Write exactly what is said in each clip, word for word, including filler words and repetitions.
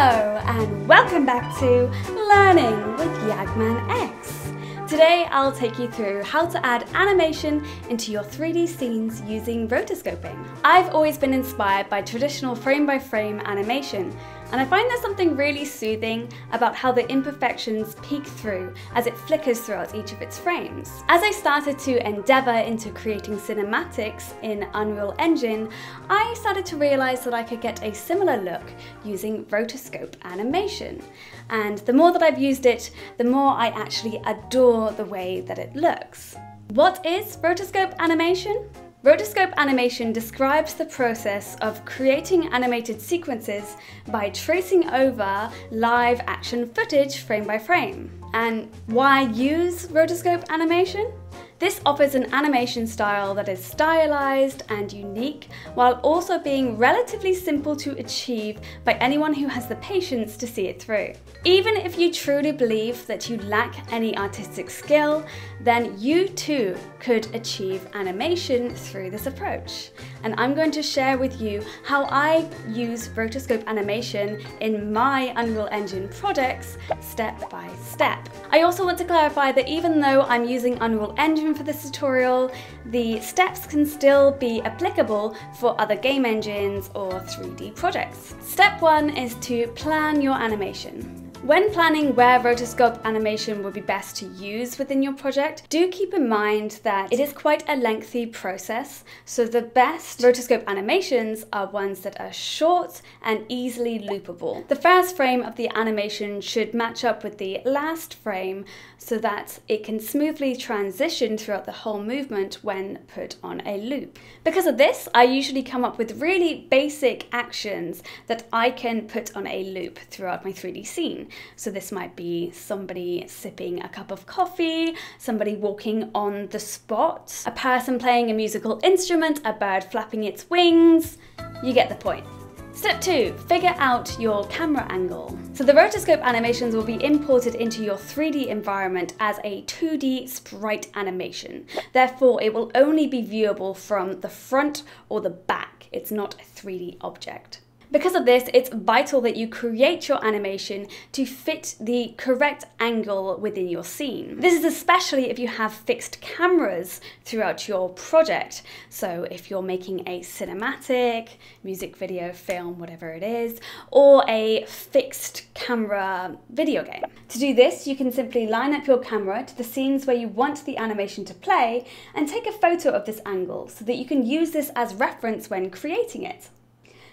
Hello and welcome back to Learning with YagmanX. Today I'll take you through how to add animation into your three D scenes using rotoscoping. I've always been inspired by traditional frame-by-frame animation, and I find there's something really soothing about how the imperfections peek through as it flickers throughout each of its frames. As I started to endeavour into creating cinematics in Unreal Engine, I started to realise that I could get a similar look using rotoscope animation. And the more that I've used it, the more I actually adore the way that it looks. What is rotoscope animation? Rotoscope animation describes the process of creating animated sequences by tracing over live action footage frame by frame. And why use rotoscope animation? This offers an animation style that is stylized and unique, while also being relatively simple to achieve by anyone who has the patience to see it through. Even if you truly believe that you lack any artistic skill, then you too could achieve animation through this approach. And I'm going to share with you how I use rotoscope animation in my Unreal Engine projects step by step. I also want to clarify that even though I'm using Unreal Engine for this tutorial, the steps can still be applicable for other game engines or three D projects. Step one is to plan your animation. When planning where rotoscope animation will be best to use within your project, do keep in mind that it is quite a lengthy process, so the best rotoscope animations are ones that are short and easily loopable. The first frame of the animation should match up with the last frame so that it can smoothly transition throughout the whole movement when put on a loop. Because of this, I usually come up with really basic actions that I can put on a loop throughout my three D scene. So this might be somebody sipping a cup of coffee, somebody walking on the spot, a person playing a musical instrument, a bird flapping its wings. You get the point. Step two, figure out your camera angle. So the rotoscope animations will be imported into your three D environment as a two D sprite animation. Therefore, it will only be viewable from the front or the back. It's not a three D object. Because of this, it's vital that you create your animation to fit the correct angle within your scene. This is especially if you have fixed cameras throughout your project. So if you're making a cinematic, music video, film, whatever it is, or a fixed camera video game. To do this, you can simply line up your camera to the scenes where you want the animation to play and take a photo of this angle so that you can use this as reference when creating it.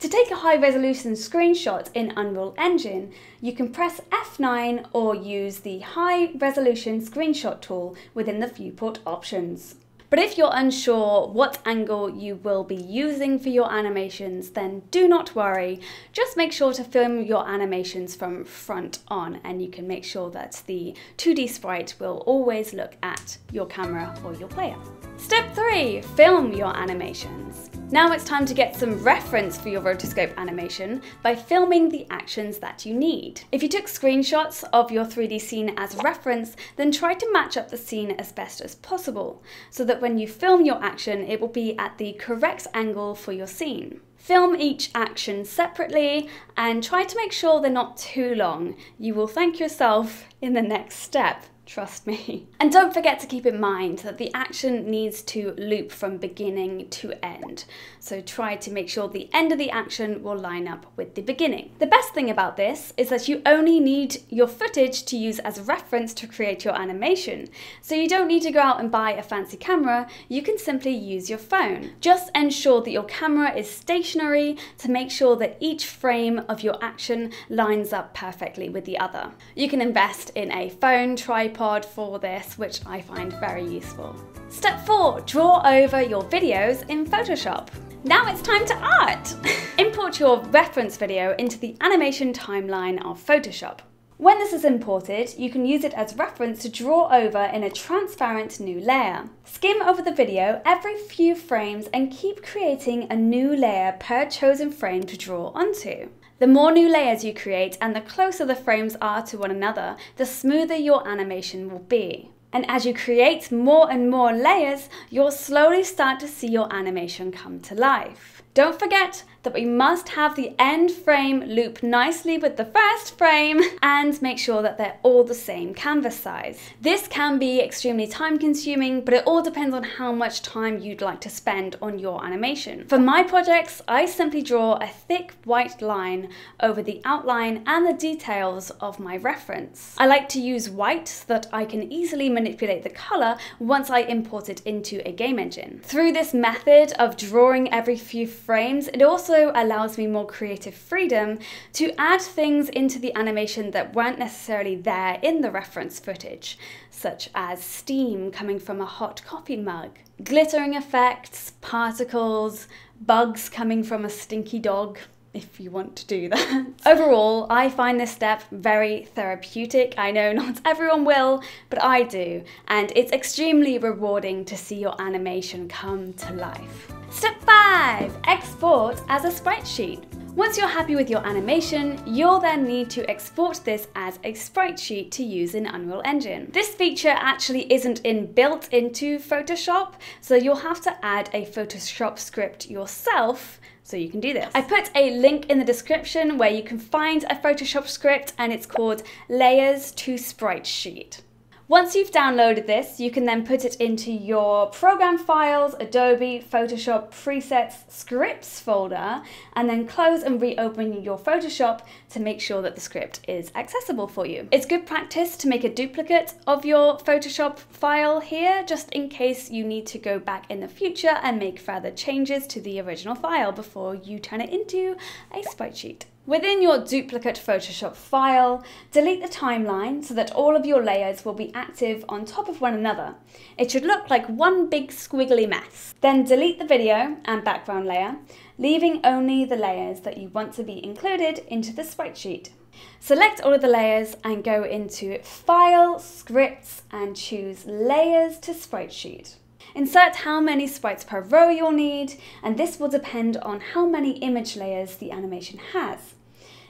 To take a high-resolution screenshot in Unreal Engine, you can press F nine or use the high-resolution screenshot tool within the viewport options. But if you're unsure what angle you will be using for your animations, then do not worry. Just make sure to film your animations from front on, and you can make sure that the two D sprite will always look at your camera or your player. Step three, film your animations. Now it's time to get some reference for your rotoscope animation by filming the actions that you need. If you took screenshots of your three D scene as reference, then try to match up the scene as best as possible, so that when you film your action, it will be at the correct angle for your scene. Film each action separately and try to make sure they're not too long. You will thank yourself in the next step. Trust me. And don't forget to keep in mind that the action needs to loop from beginning to end. So try to make sure the end of the action will line up with the beginning. The best thing about this is that you only need your footage to use as reference to create your animation. So you don't need to go out and buy a fancy camera. You can simply use your phone. Just ensure that your camera is stationary to make sure that each frame of your action lines up perfectly with the other. You can invest in a phone tripod for this, which I find very useful. Step four, draw over your videos in Photoshop. Now it's time to art! Import your reference video into the animation timeline of Photoshop. When this is imported, you can use it as reference to draw over in a transparent new layer. Skim over the video every few frames and keep creating a new layer per chosen frame to draw onto. The more new layers you create and the closer the frames are to one another, the smoother your animation will be. And as you create more and more layers, you'll slowly start to see your animation come to life. Don't forget that we must have the end frame loop nicely with the first frame and make sure that they're all the same canvas size. This can be extremely time consuming, but it all depends on how much time you'd like to spend on your animation. For my projects, I simply draw a thick white line over the outline and the details of my reference. I like to use white so that I can easily manipulate the color once I import it into a game engine. Through this method of drawing every few frames, it also allows me more creative freedom to add things into the animation that weren't necessarily there in the reference footage, such as steam coming from a hot coffee mug, glittering effects, particles, bugs coming from a stinky dog, if you want to do that. Overall, I find this step very therapeutic. I know not everyone will, but I do, and it's extremely rewarding to see your animation come to life. Step five, export as a sprite sheet. Once you're happy with your animation, you'll then need to export this as a sprite sheet to use in Unreal Engine. This feature actually isn't in built into Photoshop, so you'll have to add a Photoshop script yourself so you can do this. I put a link in the description where you can find a Photoshop script, and it's called Layers to Sprite Sheet. Once you've downloaded this, you can then put it into your Program Files, Adobe, Photoshop, Presets, Scripts folder, and then close and reopen your Photoshop to make sure that the script is accessible for you. It's good practice to make a duplicate of your Photoshop file here, just in case you need to go back in the future and make further changes to the original file before you turn it into a sprite sheet. Within your duplicate Photoshop file, delete the timeline so that all of your layers will be active on top of one another. It should look like one big squiggly mess. Then delete the video and background layer, leaving only the layers that you want to be included into the sprite sheet. Select all of the layers and go into File, Scripts, and choose Layers to Sprite Sheet. Insert how many sprites per row you'll need, and this will depend on how many image layers the animation has.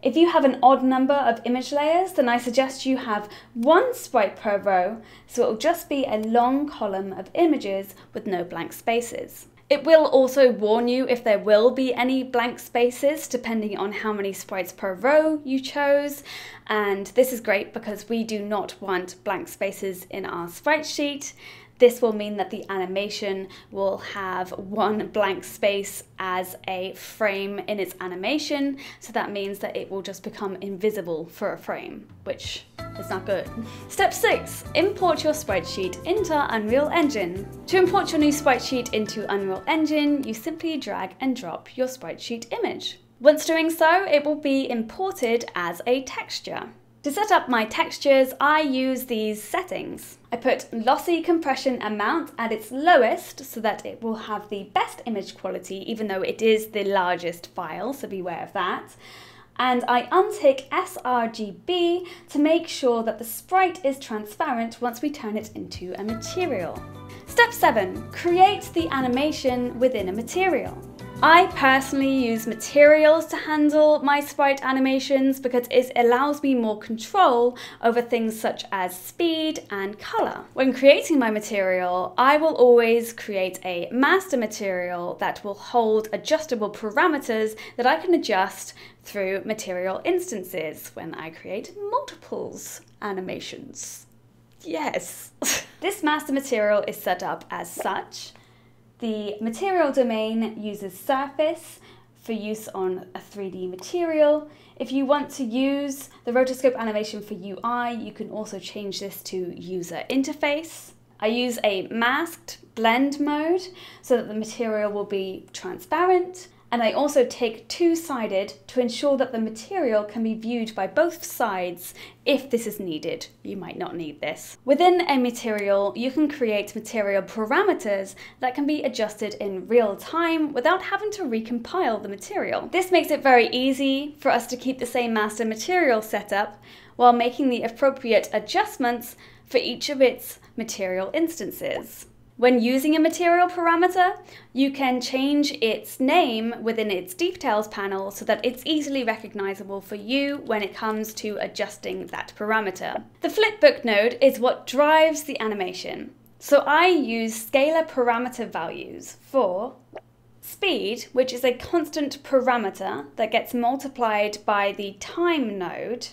If you have an odd number of image layers, then I suggest you have one sprite per row, so it'll just be a long column of images with no blank spaces. It will also warn you if there will be any blank spaces depending on how many sprites per row you chose, and this is great because we do not want blank spaces in our sprite sheet. This will mean that the animation will have one blank space as a frame in its animation, so that means that it will just become invisible for a frame, which is not good. Step six, import your sprite sheet into Unreal Engine. To import your new sprite sheet into Unreal Engine, you simply drag and drop your sprite sheet image. Once doing so, it will be imported as a texture. To set up my textures, I use these settings. I put lossy compression amount at its lowest so that it will have the best image quality, even though it is the largest file, so beware of that. And I untick sRGB to make sure that the sprite is transparent once we turn it into a material. Step seven, create the animation within a material. I personally use materials to handle my sprite animations because it allows me more control over things such as speed and color. When creating my material, I will always create a master material that will hold adjustable parameters that I can adjust through material instances when I create multiples animations. Yes. This master material is set up as such. The material domain uses surface for use on a three D material. If you want to use the rotoscope animation for U I, you can also change this to user interface. I use a masked blend mode so that the material will be transparent. And I also take two-sided to ensure that the material can be viewed by both sides if this is needed. You might not need this. Within a material, you can create material parameters that can be adjusted in real time without having to recompile the material. This makes it very easy for us to keep the same master material setup while making the appropriate adjustments for each of its material instances. When using a material parameter, you can change its name within its details panel so that it's easily recognizable for you when it comes to adjusting that parameter. The flipbook node is what drives the animation. So I use scalar parameter values for speed, which is a constant parameter that gets multiplied by the time node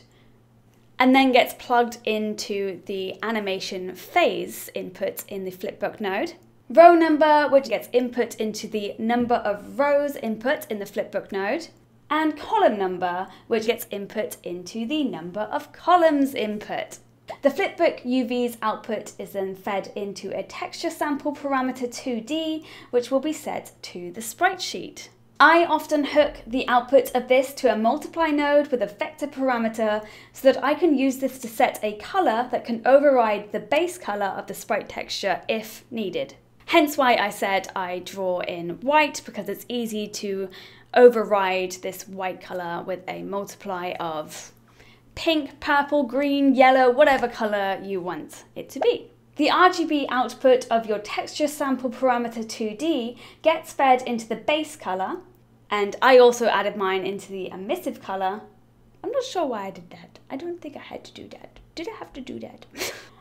and then gets plugged into the animation phase input in the flipbook node. Row number, which gets input into the number of rows input in the flipbook node. And column number, which gets input into the number of columns input. The flipbook U V's output is then fed into a texture sample parameter two D, which will be set to the sprite sheet. I often hook the output of this to a multiply node with a vector parameter so that I can use this to set a color that can override the base color of the sprite texture if needed. Hence why I said I draw in white, because it's easy to override this white color with a multiply of pink, purple, green, yellow, whatever color you want it to be. The R G B output of your texture sample parameter two D gets fed into the base color, and I also added mine into the emissive color. I'm not sure why I did that. I don't think I had to do that. Did I have to do that?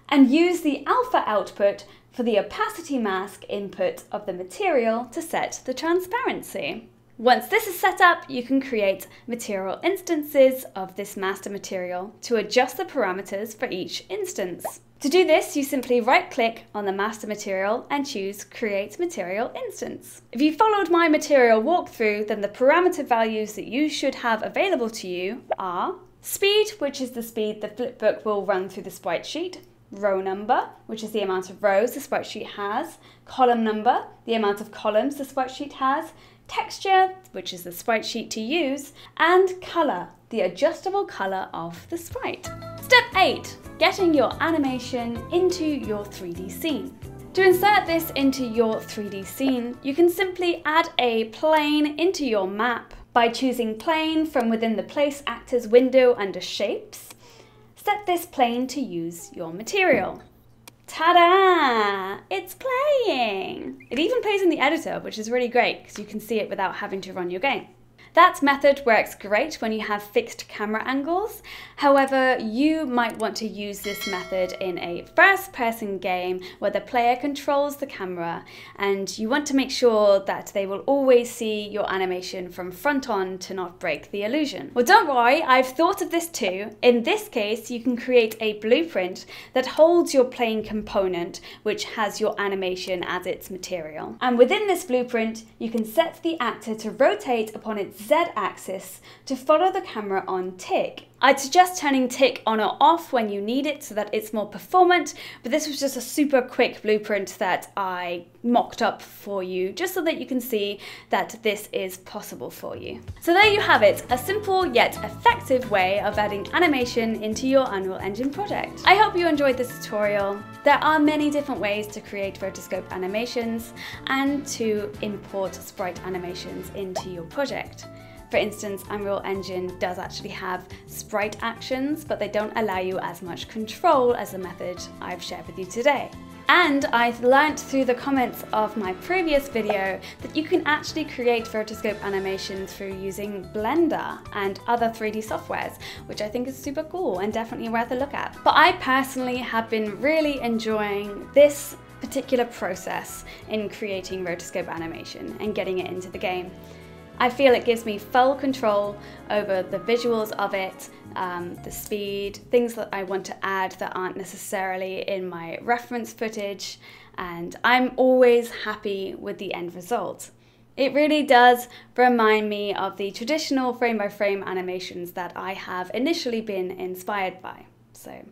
And use the alpha output for the opacity mask input of the material to set the transparency. Once this is set up, you can create material instances of this master material to adjust the parameters for each instance. To do this, you simply right-click on the master material and choose Create Material Instance. If you followed my material walkthrough, then the parameter values that you should have available to you are speed, which is the speed the flipbook will run through the sprite sheet, row number, which is the amount of rows the sprite sheet has, column number, the amount of columns the sprite sheet has, texture, which is the sprite sheet to use, and color, the adjustable color of the sprite. Step eight, getting your animation into your three D scene. To insert this into your three D scene, you can simply add a plane into your map by choosing plane from within the Place Actors window under Shapes. Set this plane to use your material. Ta-da! It's playing! It even plays in the editor, which is really great because you can see it without having to run your game. That method works great when you have fixed camera angles. However, you might want to use this method in a first-person game where the player controls the camera, and you want to make sure that they will always see your animation from front on to not break the illusion. Well, don't worry, I've thought of this too. In this case, you can create a blueprint that holds your plane component, which has your animation as its material. And within this blueprint, you can set the actor to rotate upon its Z-axis to follow the camera on tick. I'd suggest turning tick on or off when you need it so that it's more performant, but this was just a super quick blueprint that I mocked up for you just so that you can see that this is possible for you. So there you have it, a simple yet effective way of adding animation into your Unreal Engine project. I hope you enjoyed this tutorial. There are many different ways to create rotoscope animations and to import sprite animations into your project. For instance, Unreal Engine does actually have sprite actions, but they don't allow you as much control as the method I've shared with you today. And I've learnt through the comments of my previous video that you can actually create rotoscope animation through using Blender and other three D softwares, which I think is super cool and definitely worth a look at. But I personally have been really enjoying this particular process in creating rotoscope animation and getting it into the game. I feel it gives me full control over the visuals of it, um, the speed, things that I want to add that aren't necessarily in my reference footage, and I'm always happy with the end result. It really does remind me of the traditional frame-by-frame animations that I have initially been inspired by. So,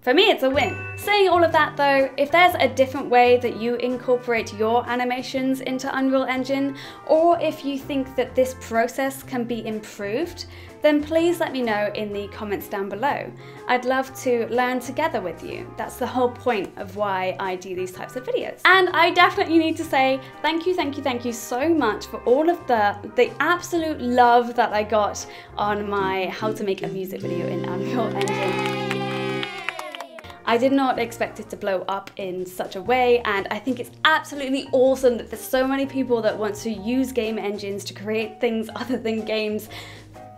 for me, it's a win. Saying all of that though, if there's a different way that you incorporate your animations into Unreal Engine, or if you think that this process can be improved, then please let me know in the comments down below. I'd love to learn together with you. That's the whole point of why I do these types of videos. And I definitely need to say thank you, thank you, thank you so much for all of the, the absolute love that I got on my how to make a music video in Unreal Engine. I did not expect it to blow up in such a way, and I think it's absolutely awesome that there's so many people that want to use game engines to create things other than games.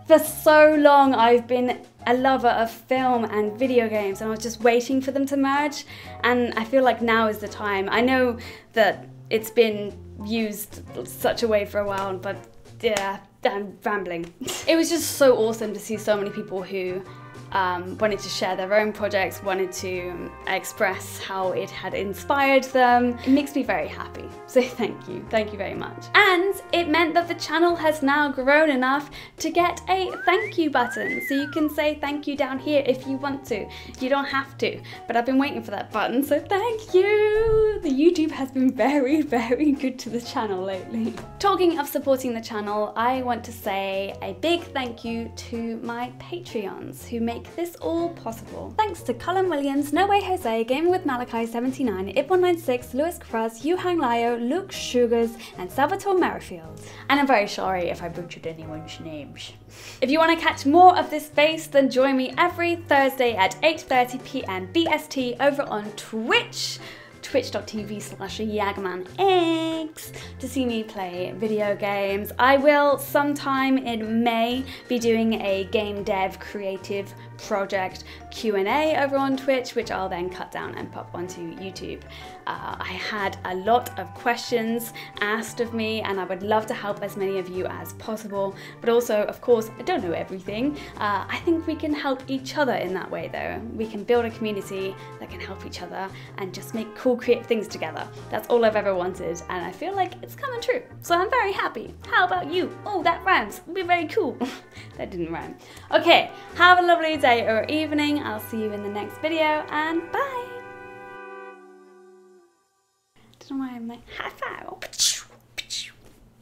For so long I've been a lover of film and video games, and I was just waiting for them to merge, and I feel like now is the time. I know that it's been used such a way for a while, but yeah, I'm rambling. It was just so awesome to see so many people who um, wanted to share their own projects, wanted to express how it had inspired them. It makes me very happy, so thank you, thank you very much. And it meant that the channel has now grown enough to get a thank you button, so you can say thank you down here if you want to. You don't have to, but I've been waiting for that button, so thank you! The YouTube has been very, very good to the channel lately. Talking of supporting the channel, I want to say a big thank you to my Patreons who make this all possible. Thanks to Colin Williams, No Way Jose, Gaming with Malachi seventy nine, Ip one nine six, Lewis Cruz, Yu Hang Liao, Luke Sugars, and Salvatore Merrifield. And I'm very sorry if I butchered anyone's names. If you want to catch more of this space, then join me every Thursday at eight thirty p m B S T over on Twitch. twitch dot t v slash YagmanX to see me play video games. I will sometime in May be doing a game dev creative project Q and A over on Twitch, which I'll then cut down and pop onto YouTube. Uh, I had a lot of questions asked of me, and I would love to help as many of you as possible. But also, of course, I don't know everything. Uh, I think we can help each other in that way, though. We can build a community that can help each other and just make cool, creative things together. That's all I've ever wanted, and I feel like it's coming true. So I'm very happy. How about you? Oh, that rhymes. It'll be very cool. That didn't rhyme. Okay, have a lovely day or evening. I'll see you in the next video, and bye. I don't know why I'm like, high five.